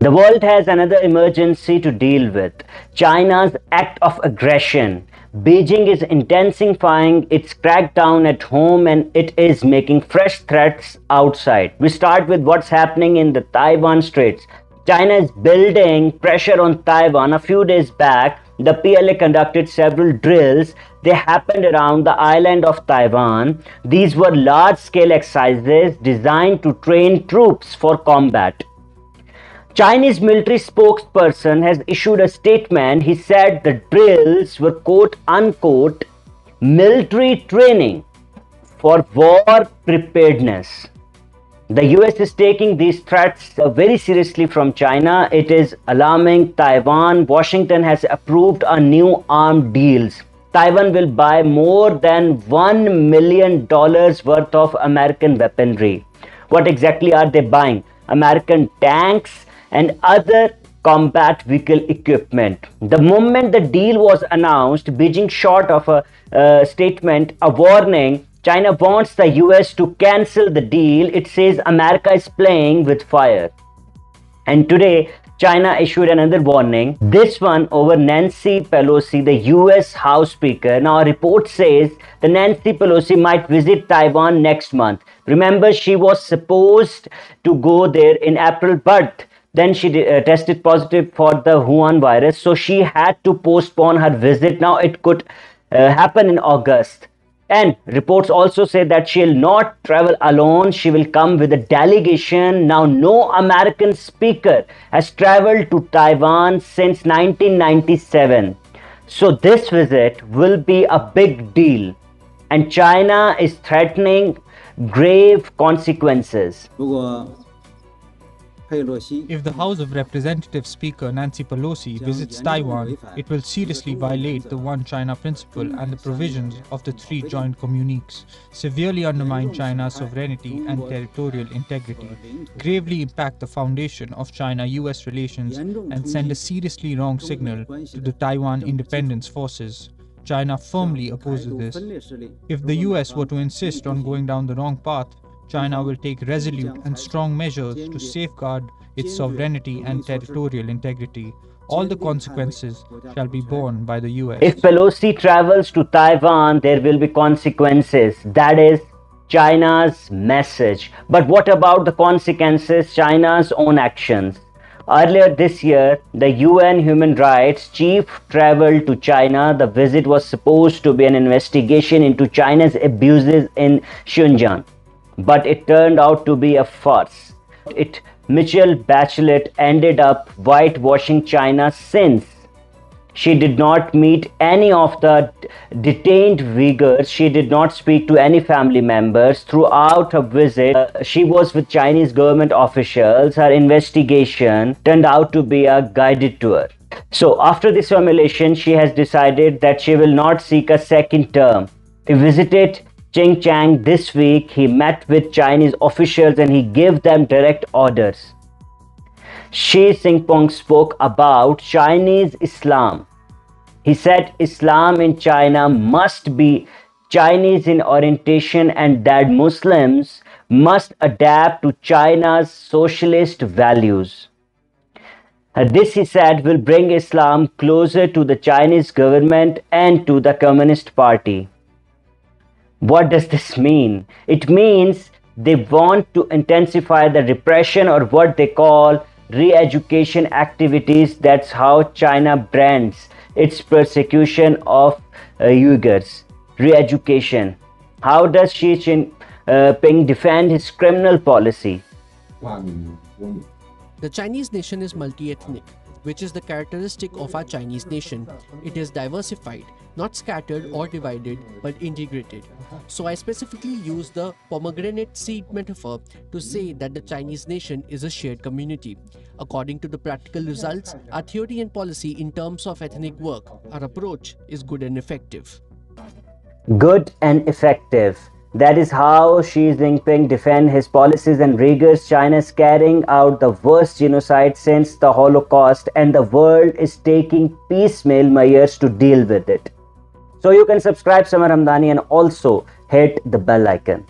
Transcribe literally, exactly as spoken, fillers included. The world has another emergency to deal with: China's act of aggression. Beijing is intensifying its crackdown at home, and it is making fresh threats outside. We start with what's happening in the Taiwan Straits. China is building pressure on Taiwan. A few days back, the P L A conducted several drills. They happened around the island of Taiwan. These were large-scale exercises designed to train troops for combat. Chinese military spokesperson has issued a statement. He said the drills were quote-unquote military training for war preparedness. The U S is taking these threats very seriously from China. It is alarming Taiwan. Washington has approved a new arms deals. Taiwan will buy more than one million dollars worth of American weaponry. What exactly are they buying? American tanks and other combat vehicle equipment. The moment the deal was announced, Beijing shot of a uh, statement, a warning. China wants the U S to cancel the deal. It says America is playing with fire. And today, China issued another warning, this one over Nancy Pelosi, the U S House Speaker. Now, a report says that Nancy Pelosi might visit Taiwan next month. Remember, she was supposed to go there in April, but then she uh, tested positive for the Wuhan virus. So she had to postpone her visit. Now, it could uh, happen in August. And reports also say that she will not travel alone. She will come with a delegation. Now, no American speaker has traveled to Taiwan since nineteen ninety-seven. So this visit will be a big deal. And China is threatening grave consequences. If the House of Representatives Speaker Nancy Pelosi visits Taiwan, it will seriously violate the One China principle and the provisions of the three joint communiques, severely undermine China's sovereignty and territorial integrity, gravely impact the foundation of China-U S relations, and send a seriously wrong signal to the Taiwan independence forces. China firmly opposes this. If the U S were to insist on going down the wrong path, China will take resolute and strong measures to safeguard its sovereignty and territorial integrity. All the consequences shall be borne by the U S. If Pelosi travels to Taiwan, there will be consequences. That is China's message. But what about the consequences? China's own actions. Earlier this year, the U N Human Rights Chief traveled to China. The visit was supposed to be an investigation into China's abuses in Xinjiang. But it turned out to be a farce. It Michelle Bachelet ended up whitewashing China since she did not meet any of the detained Uyghurs. She did not speak to any family members throughout her visit. Uh, she was with Chinese government officials. Her investigation turned out to be a guided tour. So after this humiliation, she has decided that she will not seek a second term. She visited Xinjiang this week. He met with Chinese officials and he gave them direct orders. Xi Jinping spoke about Chinese Islam. He said Islam in China must be Chinese in orientation and that Muslims must adapt to China's socialist values. This, he said, will bring Islam closer to the Chinese government and to the Communist Party. What does this mean? It means they want to intensify the repression or what they call re-education activities. That's how China brands its persecution of uh, Uyghurs. Re-education. How does Xi Jinping defend his criminal policy? The Chinese nation is multi-ethnic, which is the characteristic of our Chinese nation. It is diversified, not scattered or divided, but integrated. So I specifically use the pomegranate seed metaphor to say that the Chinese nation is a shared community. According to the practical results, our theory and policy in terms of ethnic work, our approach is good and effective. Good and effective. That is how Xi Jinping defends his policies and rigors. China is carrying out the worst genocide since the Holocaust, and the world is taking piecemeal measures to deal with it. So you can subscribe Samar Hamdani and also hit the bell icon.